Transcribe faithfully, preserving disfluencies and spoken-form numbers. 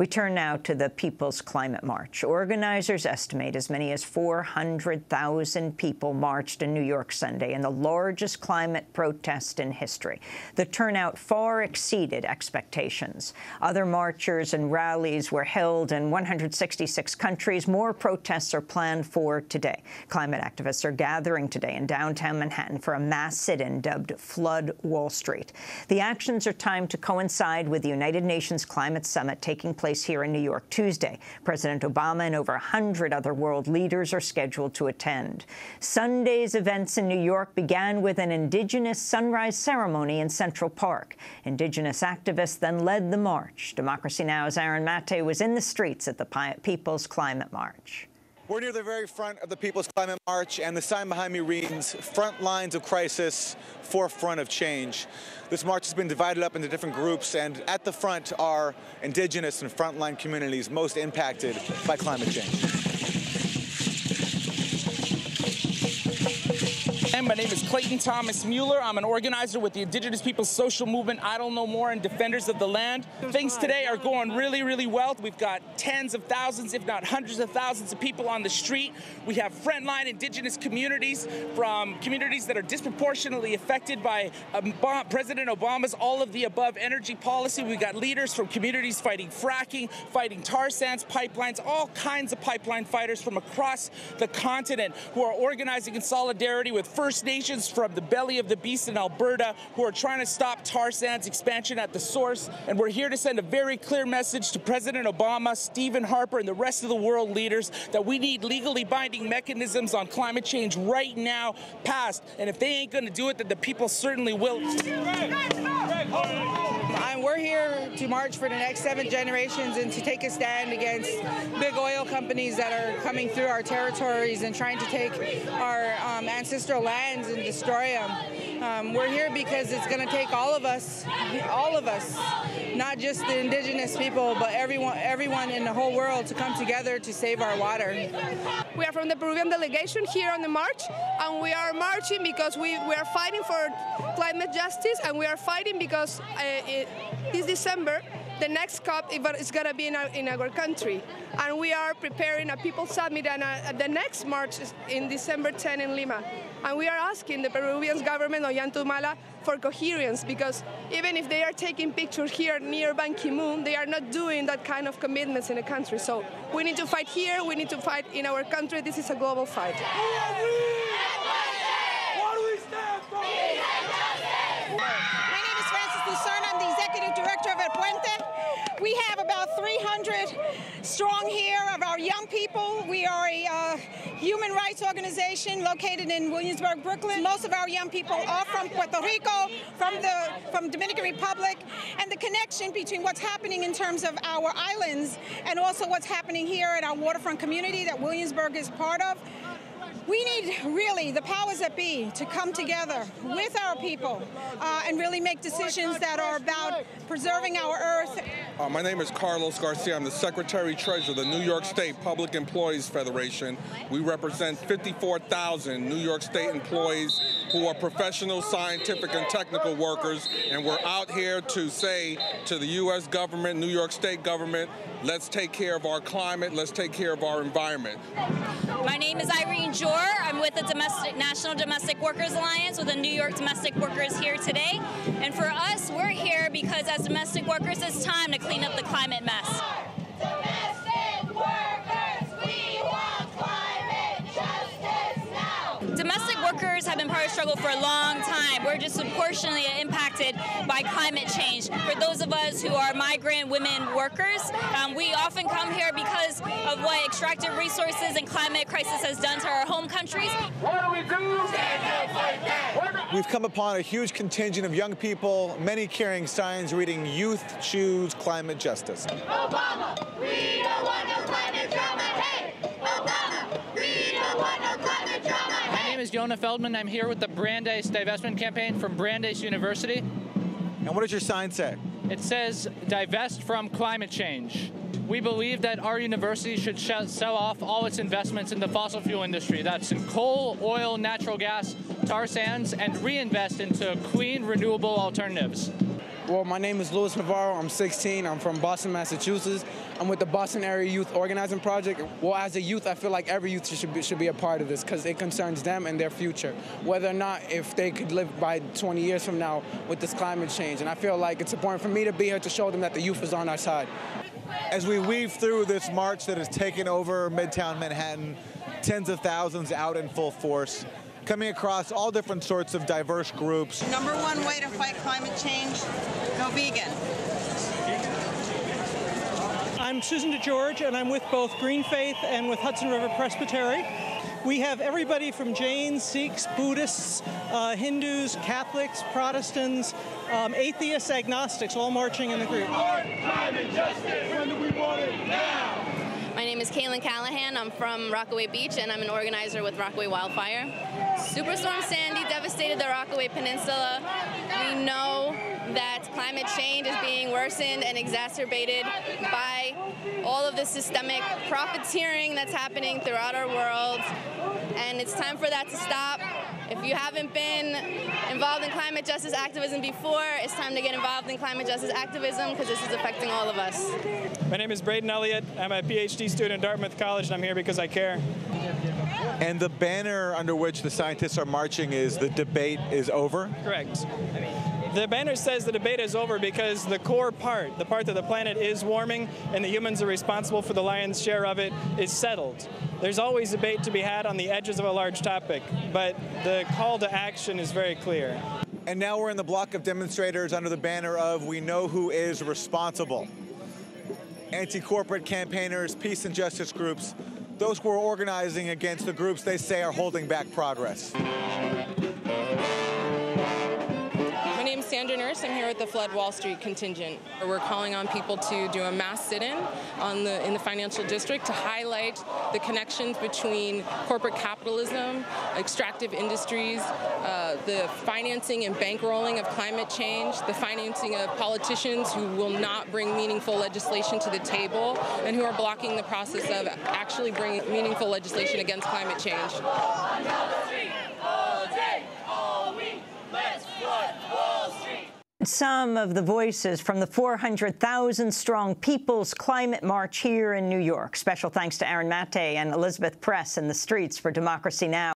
We turn now to the People's Climate March. Organizers estimate as many as four hundred thousand people marched in New York Sunday in the largest climate protest in history. The turnout far exceeded expectations. Other marchers and rallies were held in one hundred sixty-six countries. More protests are planned for today. Climate activists are gathering today in downtown Manhattan for a mass sit-in dubbed Flood Wall Street. The actions are timed to coincide with the United Nations Climate Summit taking place here in New York Tuesday. President Obama and over one hundred other world leaders are scheduled to attend. Sunday's events in New York began with an Indigenous sunrise ceremony in Central Park. Indigenous activists then led the march. Democracy Now!'s Aaron Maté was in the streets at the People's Climate March. We're near the very front of the People's Climate March, and the sign behind me reads, "Front lines of crisis, forefront of change." This march has been divided up into different groups, and at the front are indigenous and frontline communities most impacted by climate change. And my name is Clayton Thomas Mueller. I'm an organizer with the Indigenous People's Social Movement, Idle No More, and Defenders of the Land. Things today are going really, really well. We've got tens of thousands, if not hundreds of thousands of people on the street. We have frontline indigenous communities from communities that are disproportionately affected by President Obama's all-of-the-above energy policy. We've got leaders from communities fighting fracking, fighting tar sands pipelines, all kinds of pipeline fighters from across the continent who are organizing in solidarity with First Nations from the belly of the beast in Alberta who are trying to stop tar sands expansion at the source. And we're here to send a very clear message to President Obama, Stephen Harper, and the rest of the world leaders that we need legally binding mechanisms on climate change right now, passed. And if they ain't going to do it, then the people certainly will. We're here to march for the next seven generations and to take a stand against big oil companies that are coming through our territories and trying to take our um, ancestral lands and destroy them. Um, we're here because it's going to take all of us, all of us, not just the indigenous people, but everyone, everyone in the whole world to come together to save our water. We are from the Peruvian delegation here on the march, and we are marching because we, we are fighting for climate justice, and we are fighting because uh, it, this December, the next COP is going to be in our, in our country, and we are preparing a People's Summit and a, the next march is in December tenth in Lima. And we are asking the Peruvian government, Ollantumala, for coherence, because even if they are taking pictures here near Ban Ki-moon, they are not doing that kind of commitments in the country. So we need to fight here, we need to fight in our country. This is a global fight. What do we stand for? My name is Frances Lucerne. I'm the executive director of El Puente. We have about three hundred strong here of our young people. We are a uh, human rights organization located in Williamsburg, Brooklyn. Most of our young people are from Puerto Rico, from the from Dominican Republic, and the connection between what's happening in terms of our islands and also what's happening here in our waterfront community that Williamsburg is part of. We need, really, the powers that be to come together with our people uh, and really make decisions that are about preserving our earth. Uh, my name is Carlos Garcia. I'm the Secretary-Treasurer of the New York State Public Employees Federation. We represent fifty-four thousand New York State employees who are professional, scientific, and technical workers, and we're out here to say to the U S government, New York State government, let's take care of our climate, let's take care of our environment. My name is Irene George. I'm with the Domestic National Domestic Workers Alliance with the New York domestic workers here today. And for us, we're here because as domestic workers, it's time to clean up the climate mess. Domestic workers, we want climate justice now. Domestic workers have been part of the struggle for a long time. We're disproportionately impacted by climate change. For those of us who are migrant women workers, um, we often come here because of what extractive resources and climate crisis has done to our home countries. What do we do? Stand up like that. We've come upon a huge contingent of young people, many carrying signs reading "Youth Choose Climate Justice." Obama, we don't want no climate drama. Hey, Obama, we don't want no climate drama. Hey. My name is Jonah Feldman. I'm here with the Brandeis Divestment Campaign from Brandeis University. And what does your sign say? It says, "Divest from climate change." We believe that our university should sh sell off all its investments in the fossil fuel industry. That's in coal, oil, natural gas, tar sands, and reinvest into clean, renewable alternatives. Well, my name is Luis Navarro. I'm sixteen. I'm from Boston, Massachusetts. I'm with the Boston Area Youth Organizing Project. Well, as a youth, I feel like every youth should be, should be a part of this because it concerns them and their future, whether or not if they could live by twenty years from now with this climate change. And I feel like it's important for me to be here to show them that the youth is on our side. As we weave through this march that has taken over Midtown Manhattan, tens of thousands out in full force, coming across all different sorts of diverse groups. Number one way to fight climate change, go vegan. I'm Susan DeGeorge, and I'm with both Green Faith and with Hudson River Presbytery. We have everybody from Jains, Sikhs, Buddhists, uh, Hindus, Catholics, Protestants, um, atheists, agnostics, all marching in the group. My name is Kaylin Callahan. I'm from Rockaway Beach, and I'm an organizer with Rockaway Wildfire. Superstorm Sandy devastated the Rockaway Peninsula. We know that climate change is being worsened and exacerbated by all of the systemic profiteering that's happening throughout our world, and it's time for that to stop. If you haven't been involved in climate justice activism before, it's time to get involved in climate justice activism because this is affecting all of us. My name is Braden Elliott. I'm a PhD student at Dartmouth College, and I'm here because I care. And the banner under which the scientists are marching is "The debate is over"? Correct. The banner says the debate is over because the core part, the part that the planet is warming and the humans are responsible for the lion's share of it, is settled. There's always debate to be had on the edges of a large topic, but the call to action is very clear. And now we're in the block of demonstrators under the banner of "We Know Who Is Responsible." Anti-corporate campaigners, peace and justice groups, those who are organizing against the groups they say are holding back progress. Sandra Nurse. I'm here with the Flood Wall Street contingent. We're calling on people to do a mass sit-in on the, in the financial district to highlight the connections between corporate capitalism, extractive industries, uh, the financing and bankrolling of climate change, the financing of politicians who will not bring meaningful legislation to the table and who are blocking the process of actually bringing meaningful legislation against climate change. Some of the voices from the four hundred thousand strong People's Climate March here in New York. Special thanks to Aaron Maté and Elizabeth Press in the streets for Democracy Now!